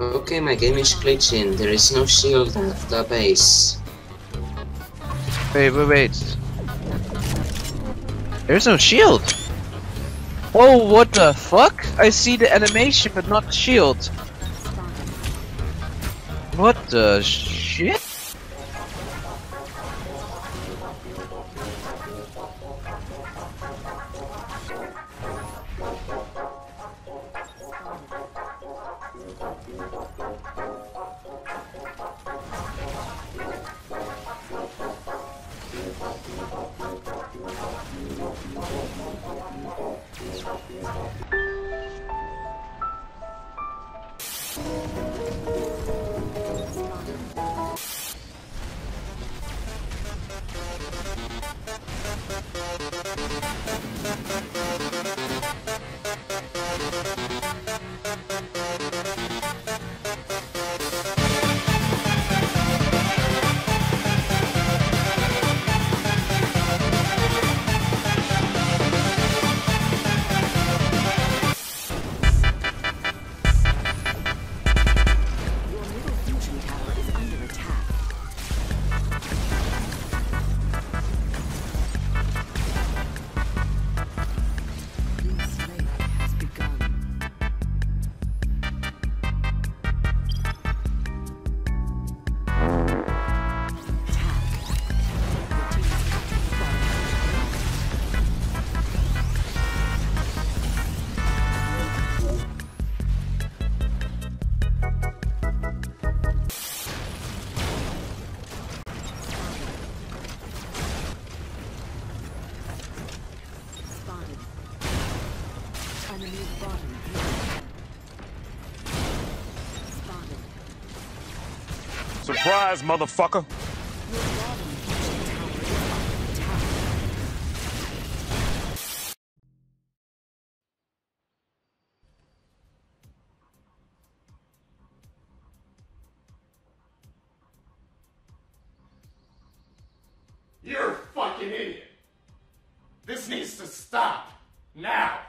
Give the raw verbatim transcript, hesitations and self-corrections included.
Okay, my game is glitching. There is no shield at the base. Wait, wait, wait. There's no shield! Whoa, what the fuck? I see the animation, but not the shield. What the shit? Surprise, motherfucker! You're a fucking idiot! This needs to stop! Now!